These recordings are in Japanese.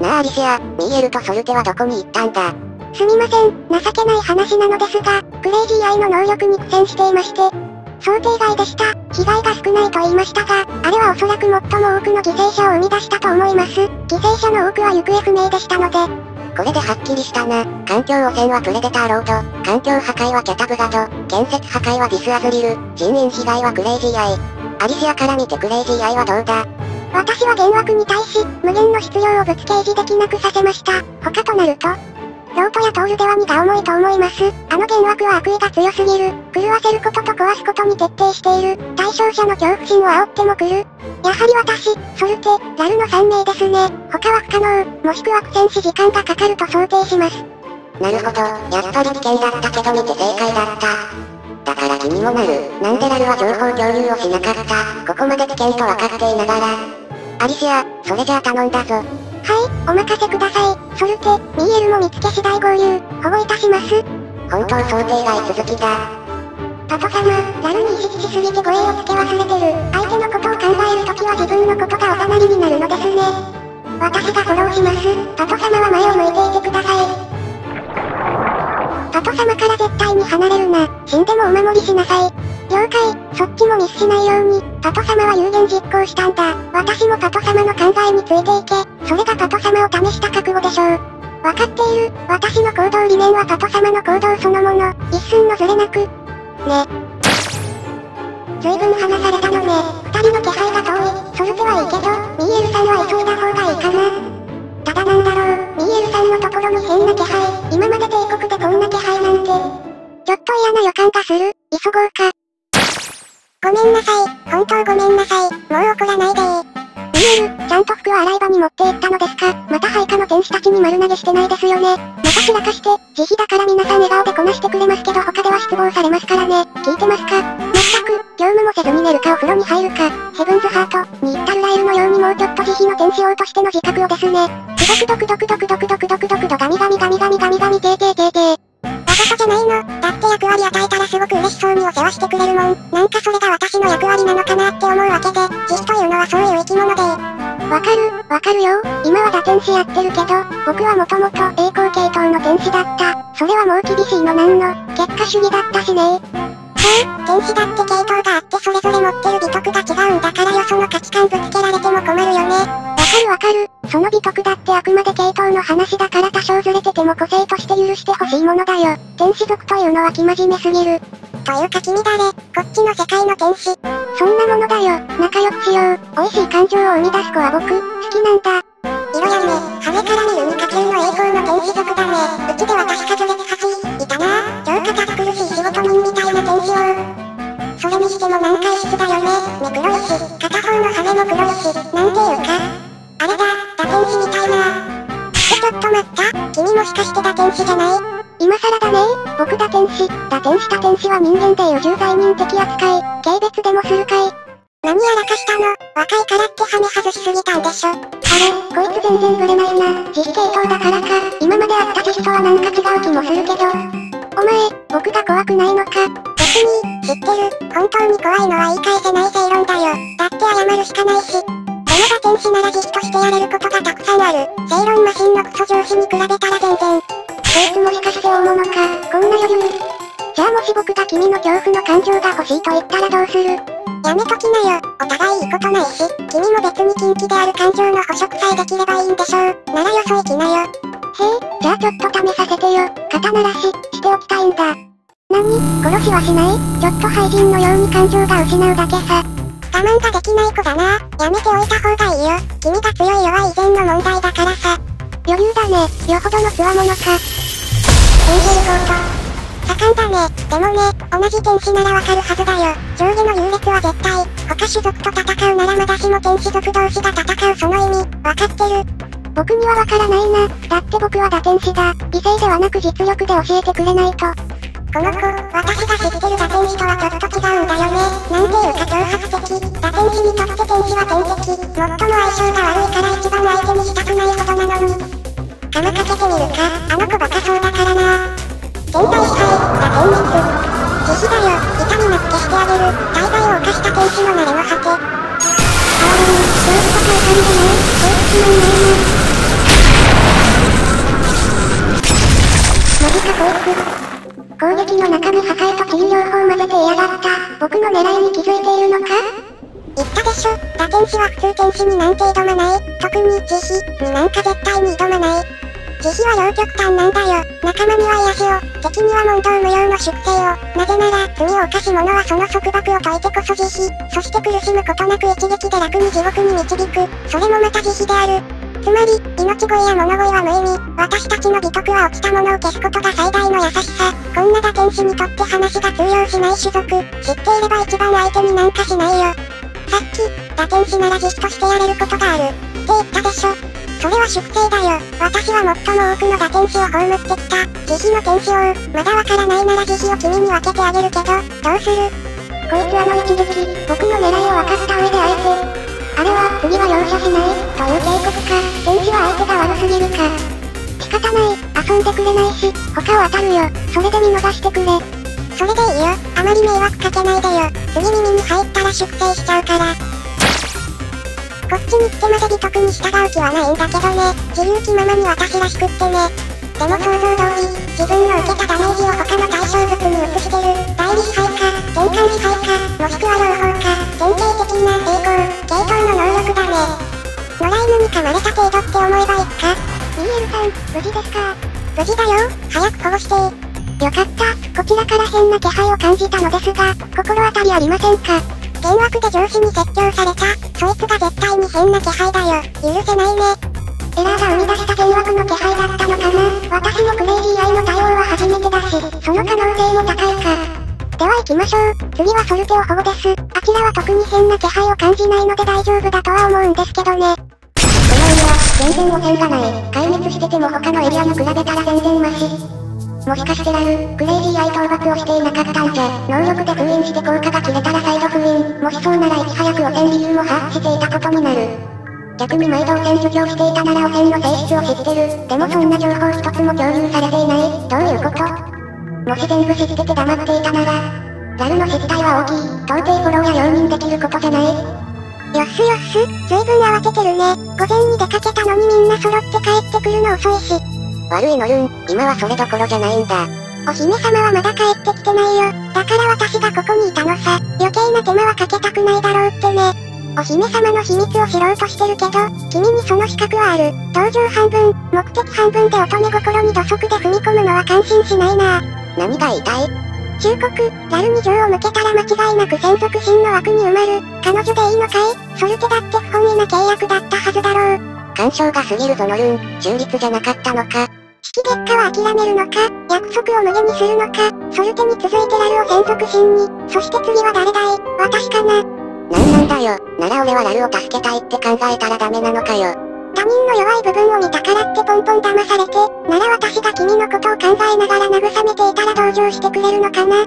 なあアリシア、ミーエルとソルテはどこに行ったんだ？すみません、情けない話なのですが、クレイジーアイの能力に苦戦していまして、想定外でした。被害が少ないと言いましたが、あれはおそらく最も多くの犠牲者を生み出したと思います。犠牲者の多くは行方不明でしたので。これではっきりしたな。環境汚染はプレデターロード、環境破壊はキャタブガド、建設破壊はディスアズリル、人員被害はクレイジーアイ。アリシアから見てクレイジーアイはどうだ？私は幻惑に対し、無限の質量をぶつけ維持できなくさせました。他となると、ロートやトールでは荷が重いと思います。あの幻惑は悪意が強すぎる。狂わせることと壊すことに徹底している。対象者の恐怖心を煽っても来る。やはり私、ソルテ、ラルの3名ですね。他は不可能、もしくは苦戦し時間がかかると想定します。なるほど、やっぱり危険だったけど見て正解だった。だから気にもなる。なんでラルは情報共有をしなかった？ここまで危険と分かっていながら。アリシア、それじゃあ頼んだぞ。はい、お任せください。ソルテ、ミーエルも見つけ次第合流、保護いたします。本当想定外続きだ。パト様、ラルに意識しすぎて護衛をつけ忘れてる。相手のことを考えるときは自分のことがおざなりになるのですね。私がフォローします。パト様は前を向いていてください。パト様から絶対に離れるな。死んでもお守りしなさい。了解、そっちもミスしないように。パト様は有言実行したんだ。私もパト様の考えについていけ。それがパト様を試した覚悟でしょう。わかっている。私の行動理念はパト様の行動そのもの。一寸のずれなく。ね。ずいぶん離されたのね。二人の気配が遠い。ソルテはいいけど、ミーエルさんは急いだ方がいいかな。ただなんだろう、ミーエルさんのところに変な気配。今まで帝国でこんな気配なんて。ちょっと嫌な予感がする。急ごうか。ごめんなさい。本当ごめんなさい。もう怒らないでー。ミエル、ちゃんと服は洗い場に持って行ったのですか？また配下の天使たちに丸投げしてないですよね。また散らかして、慈悲だから皆さん笑顔でこなしてくれますけど他では失望されますからね。聞いてますか？まったく、業務もせずに寝るかお風呂に入るか、ヘブンズハートに行ったルラエルのようにもうちょっと慈悲の天使王としての自覚をですね。ドクドクドクドクドクドクドクドガミガミガミガミガミガミてーてーてーてー。わざとじゃないの。だって役割与えたらすごく嬉しそうにお世話してくれるもん。なんかそれが私の役割なのかなって思うわけで、慈悲というのはそういう生き物でー。わかるよ。今は堕天使やってるけど、僕はもともと栄光系統の天使だった。それはもう厳しいのなんの、結果主義だったしね。そう、天使だって系統があってそれぞれ持ってる美徳が違うんだからよその価値観ぶつけられても困るよね。わかる。その美徳だってあくまで系統の話だから多少ずれてても個性として許してほしいものだよ。天使族というのは生真面目すぎる。というか君誰？こっちの世界の天使。そんなものだよ。仲良くしよう。美味しい感情を生み出す子は僕、好きなんだ。色やね、羽から見る無価級の栄光の天使族だね。うちでは確か序列8位いたなぁ。超堅苦しい仕事人みたいな天使王。それにしても難解質だよね。目黒いし、片方の羽も黒いし、なんていうか。あれだ、堕天使みたいなぁ。ちょっと待った。君もしかして堕天使じゃない？今更だねー。僕堕天使は人間でいう重罪人的扱い、軽蔑でもするかい。何やらかしたの？若いからって羽外しすぎたんでしょ。あれ、こいつ全然ブレないな。慈悲系統だからか、今まであった慈悲とはなんか違う気もするけど。お前、僕が怖くないのか？別に、知ってる。本当に怖いのは言い返せない正論だよ。だって謝るしかないし。でも堕天使なら慈悲としてやれることがたくさんある。正論マシンのクソ上司に比べたら全然。こいつもしかして大物か、こんな余裕。じゃあもし僕が君の恐怖の感情が欲しいと言ったらどうする？やめときなよ。お互いいいことないし、君も別に禁忌である感情の捕食さえできればいいんでしょう。ならよそ行きなよ。へえ、じゃあちょっと試させてよ。肩慣らし、しておきたいんだ。何？殺しはしない？ちょっと廃人のように感情が失うだけさ。我慢ができない子だな。やめておいた方がいいよ。君が強い弱い以前の問題だからさ。余裕だね。よほどの強者か。エンジェルゴート盛んだね。でもね、同じ天使ならわかるはずだよ。上下の優劣は絶対。他種族と戦うならまだしも天使族同士が戦うその意味、わかってる？僕にはわからないな。だって僕は堕天使だ。理性ではなく実力で教えてくれないと。この子、私が知ってる堕天使とはちょっと違うんだよね。なんていうか挑発的。堕天使にとって天使は天敵。最も相性が悪いから一番相手にしたくないほどなのに。かまかけてみるか、あの子バカそうだからな。天体支配、堕天使。慈悲だよ、板になってしてあげる。大罪を犯した天使の慣れの果て。あわれに、どうしたかわかんでない。どうしまんないな。液の中に支えと治癒療法を混ぜて嫌がった。僕の狙いに気づいているのか？言ったでしょ。打天使は普通天使になんて挑まない。特に慈悲になんか絶対に挑まない。慈悲は両極端なんだよ。仲間には癒しを、敵には問答無用の粛清を。なぜなら、罪を犯す者はその束縛を解いてこそ慈悲。そして苦しむことなく一撃で楽に地獄に導く。それもまた慈悲である。つまり、命乞いや物乞いは無意味。私たちの美徳は落ちたものを消すことが最大の優しさ。こんな打天使にとって話が通用しない種族。知っていれば一番相手になんかしないよ。さっき、打天使なら慈悲としてやれることがある。って言ったでしょ。それは粛清だよ。私は最も多くの打天使を葬ってきた。慈悲の天使王。まだわからないなら慈悲を君に分けてあげるけど、どうする？こいつ一撃、僕の狙いを分かった上であえて。あれは、次は容赦しない、という警告か、天使は相手が悪すぎるか。仕方ない、遊んでくれないし、他を当たるよ、それで見逃してくれ。それでいいよ、あまり迷惑かけないでよ、次耳に入ったら粛清しちゃうから。こっちに来てまで美徳に従う気はないんだけどね、自由気ままに私らしくってね。でも想像通り、自分の受けたダメージを他の対象物に移してる、代理支配か、転換支配か、もしくは両方か、典型的な系統の能力だね。野良犬に噛まれた程度って思えばいいか。 BL さん、無事ですか？無事だよ、早く保護して。よかった、こちらから変な気配を感じたのですが、心当たりありませんか？幻惑で上司に説教された、そいつが絶対に変な気配だよ、許せないね。エラーが生み出した幻惑の気配だったのかな。私のクレイジーアイの対応は初めてだし、その可能性も高いか。では行きましょう。次はソルテオ保護です。あちらは特に変な気配を感じないので大丈夫だとは思うんですけどね。このエリア、全然汚染がない。壊滅してても他のエリアに比べたら全然マシ。もしかしてラル、クレイジーアイ討伐をしていなかったんじゃ。能力で封印して効果が切れたら再度封印。もしそうならいち早く汚染理由も把握していたことになる。逆に毎度汚染主張していたなら汚染の性質を知ってる。でもそんな情報一つも共有されていない。どういうこと？もし全部知ってて黙っていたなら、ラルの失態は大きい。到底フォローや容認できることじゃない。よっすよっす、ずいぶん慌ててるね。午前に出かけたのにみんな揃って帰ってくるの遅いし。悪いのルン、今はそれどころじゃないんだ。お姫様はまだ帰ってきてないよ。だから私がここにいたのさ。余計な手間はかけたくないだろうってね。お姫様の秘密を知ろうとしてるけど、君にその資格はある。同情半分、目的半分で乙女心に土足で踏み込むのは感心しないなぁ。何が言いたい？忠告、ラルに情を向けたら間違いなく専属神の枠に埋まる。彼女でいいのかい？ソルテだって不本意な契約だったはずだろう。干渉が過ぎるぞノルン、中立じゃなかったのか。式月下は諦めるのか、約束を無下にするのか、ソルテに続いてラルを専属神に、そして次は誰だい？私かな。なんなんだよ、なら俺はラルを助けたいって考えたらダメなのかよ。他人の弱い部分を見たからってポンポン騙されて、なら私が君のことを考えながら慰めていたら同情してくれるのかな。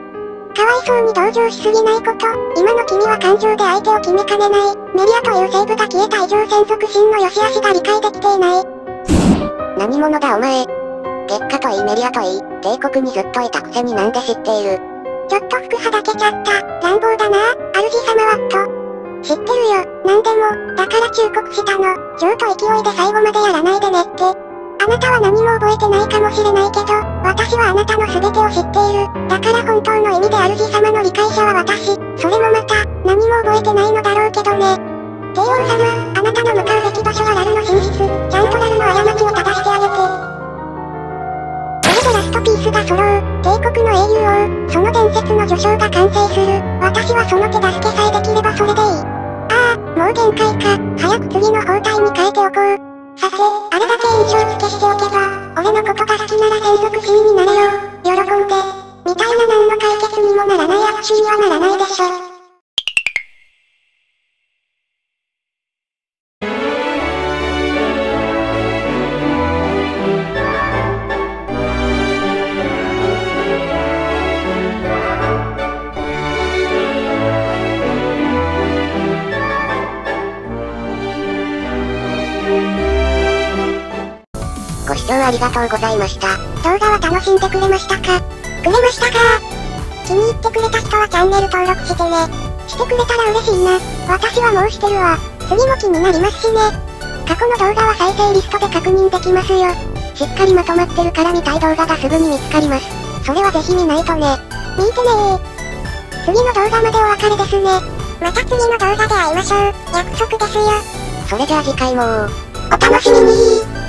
かわいそうに同情しすぎないこと。今の君は感情で相手を決めかねない。メリアという生物が消えた以上専属神の良し悪しが理解できていない。何者だお前。月下といいメリアといい、帝国にずっといたくせになんで知っている。ちょっと服はだけちゃった。乱暴だなぁ、主様はっと。知ってるよ、なんでも、だから忠告したの。情と勢いで最後までやらないでねって。あなたは何も覚えてないかもしれないけど、私はあなたの全てを知っている。だから本当の意味で主様の理解者は私。それもまた、何も覚えてないのだろうけどね。帝王様、あなたの向かうべき場所はラルの寝室。ちゃんとラルの過ちを正してあげて。それでラストピースが揃う。帝国の英雄王、その伝説の序章が完成する。私はその手助けさえできればそれでいい。もう限界か、早く次の包帯に変えておこう。さて、あれだけ印象付けしておけば、俺のことが好きなら専属神になれよ、喜んで。みたいな何の解決にもならない握手にはならないでしょ。ご視聴ありがとうございました。動画は楽しんでくれましたか？気に入ってくれた人はチャンネル登録してね。してくれたら嬉しいな。私はもうしてるわ。次も気になりますしね。過去の動画は再生リストで確認できますよ。しっかりまとまってるから見たい動画がすぐに見つかります。それはぜひ見ないとね。見てねー。次の動画までお別れですね。また次の動画で会いましょう。約束ですよ。それじゃあ次回もお楽しみにー。